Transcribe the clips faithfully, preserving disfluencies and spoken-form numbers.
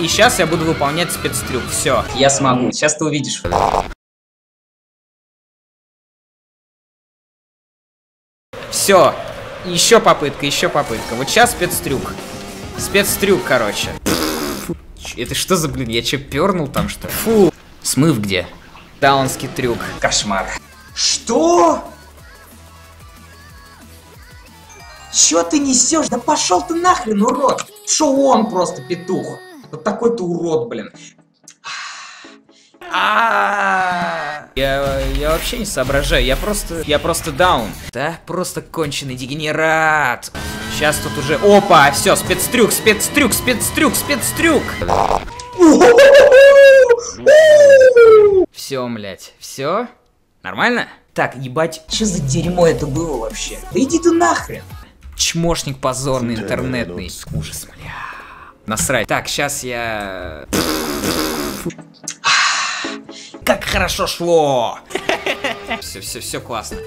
И сейчас я буду выполнять спецтрюк. Все. Я смогу. Сейчас ты увидишь. Все. Еще попытка, еще попытка. Вот сейчас спецтрюк. Спецтрюк, короче. Это что за, блин, я че пернул там, что ли? Фу. Смыв где? Даунский трюк. Кошмар. Что? Чё ты несешь? Да пошел ты нахрен, урод! Шо он просто, петух? Вот такой ты урод, блин. Я, я вообще не соображаю, я просто, я просто даун. Да, просто конченый дегенерат. Сейчас тут уже, опа, все, спецтрюк, спецтрюк, спецтрюк, спецтрюк. Все, блять, все, нормально? Так, ебать, что за дерьмо это было вообще? Да иди ты нахрен. Чмошник позорный интернетный. Ужас, бля. Насрать. Так, сейчас я... Как хорошо шло! Все, все, все классно.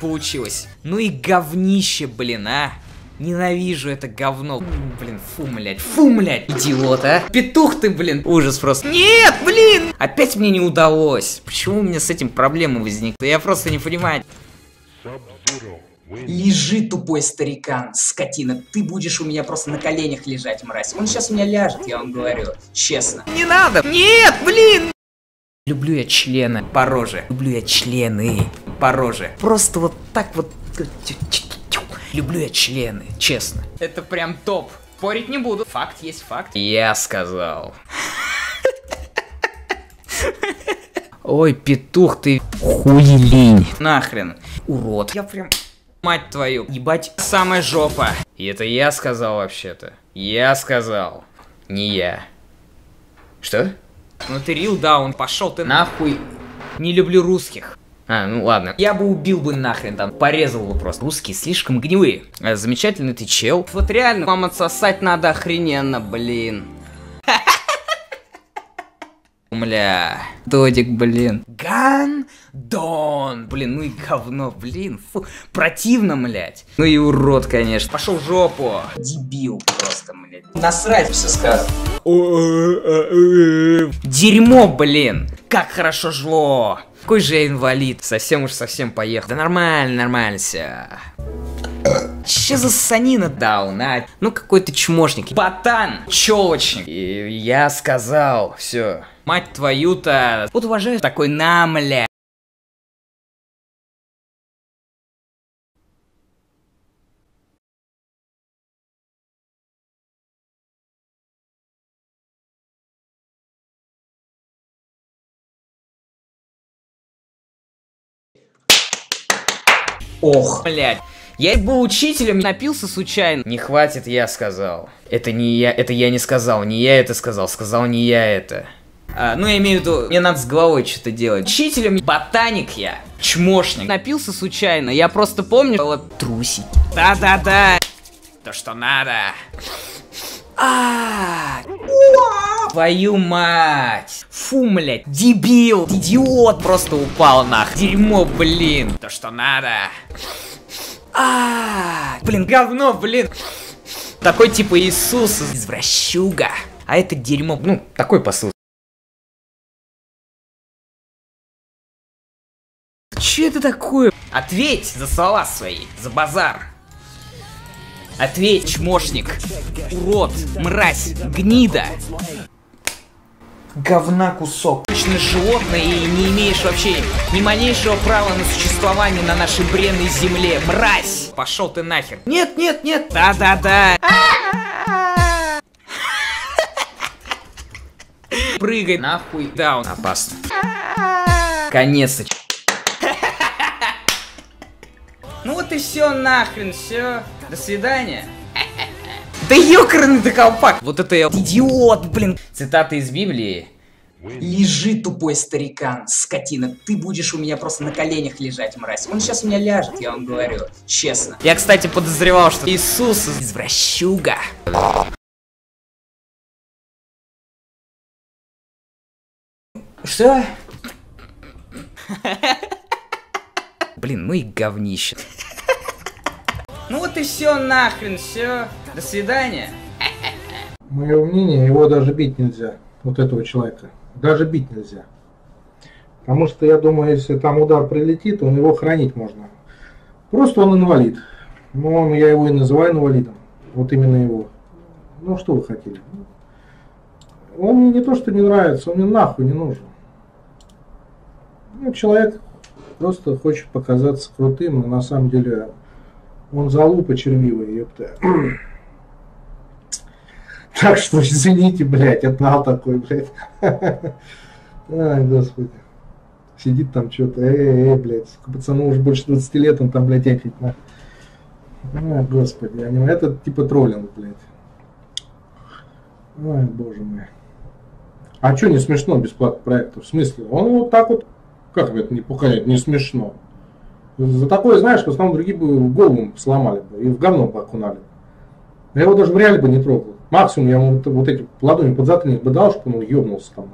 Получилось. Ну и говнище, блин, а. Ненавижу это говно. Блин, фу, блядь, фу, блядь. Идиот, а. Петух ты, блин. Ужас просто. Нет, блин! Опять мне не удалось. Почему у меня с этим проблемы возникли? Я просто не понимаю. Лежи, тупой старикан, скотина. Ты будешь у меня просто на коленях лежать, мразь. Он сейчас у меня ляжет, я вам говорю. Честно. Не надо. Нет, блин! Люблю я члены по роже. Люблю я члены по роже. Просто вот так вот. Люблю я члены, честно. Это прям топ. Порить не буду. Факт есть факт. Я сказал. Ой, петух ты. Хуелень. Нахрен. Урод. Я прям... Мать твою. Ебать, самая жопа. И это я сказал вообще-то. Я сказал. Не я. Что? Ну ты рил, да, он пошел ты нахуй. Не люблю русских. А, ну ладно. Я бы убил бы нахрен там, порезал бы просто. Русские слишком гнилые. А, замечательный ты чел. Вот реально, вам отсосать надо охрененно, блин. Бля. Додик, блин. Гандон. Блин, ну и говно, блин. Фу. Противно, блядь. Ну и урод, конечно. Пошел в жопу. Дебил просто, блядь. Насрать все сказано. Дерьмо, блин. Как хорошо жло. Какой же я инвалид. Совсем уж совсем поехал. Да нормально, нормально все. Че за санина дауна? Ну какой-то чмошник. Ботан. Челочник. И я сказал. Все. Мать твою-то. Вот уважаю такой намля. Ох, блядь. Я был учителем, напился случайно. Не хватит, я сказал. Это не я, это я не сказал, не я это сказал, сказал не я это. А, ну я имею в виду, мне надо с головой что-то делать. Учителем, ботаник я, чмошник. Напился случайно, я просто помню, вот трусики. Да-да-да. То, что надо. А, твою мать. Фу, блядь, дебил, идиот, просто упал нахуй. Дерьмо, блин. То, что надо. А, блин, говно, блин. Такой типа Иисус, извращуга. А это дерьмо, ну, такой посыл. Че это такое? Ответь за слова свои, за базар. Ответь, чмошник, урод, мразь, гнида. Говна кусок. Обычное животное и не имеешь вообще ни малейшего права на существование на нашей бренной земле. Мразь! Пошел ты нахер. Нет, нет, нет. Да-да-да. Прыгай нахуй. Да, он опасно. Конец. Ну вот и все нахрен, все. До свидания. Да ёкарный ты колпак! Вот это я... Идиот, блин! Цитата из Библии. Лежи, тупой старикан, скотина. Ты будешь у меня просто на коленях лежать, мразь. Он сейчас у меня ляжет, я вам говорю. Честно. Я, кстати, подозревал, что Иисус извращуга. Что? Блин, ну и говнище. Ну вот и все нахрен, все. До свидания. Мое мнение, его даже бить нельзя, вот этого человека. Даже бить нельзя. Потому что, я думаю, если там удар прилетит, он его хранить можно. Просто он инвалид. Но он, я его и называю инвалидом. Вот именно его. Ну, что вы хотели? Он мне не то, что не нравится, он мне нахуй не нужен. Ну, человек просто хочет показаться крутым, но на самом деле он залупа червивый, ёпта. Так что, извините, блядь, отдал такой, блядь. Ай, господи. Сидит там что-то, эй, эй, блядь. Пацану уже больше двадцати лет, он там, блядь, ехать на. Ай, господи, это типа троллинг, блядь. Ай, боже мой. А что не смешно бесплатных проектов? В смысле? Он вот так вот, как это не пухает, не смешно. За такое, знаешь, в основном другие бы голову сломали бы и в говно бы окунали. Я его даже в реале бы не трогал. Максимум я ему вот эти ладони под затыльник бы дал, чтобы он ебнулся там.